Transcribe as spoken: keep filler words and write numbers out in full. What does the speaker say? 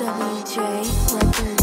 W J Records.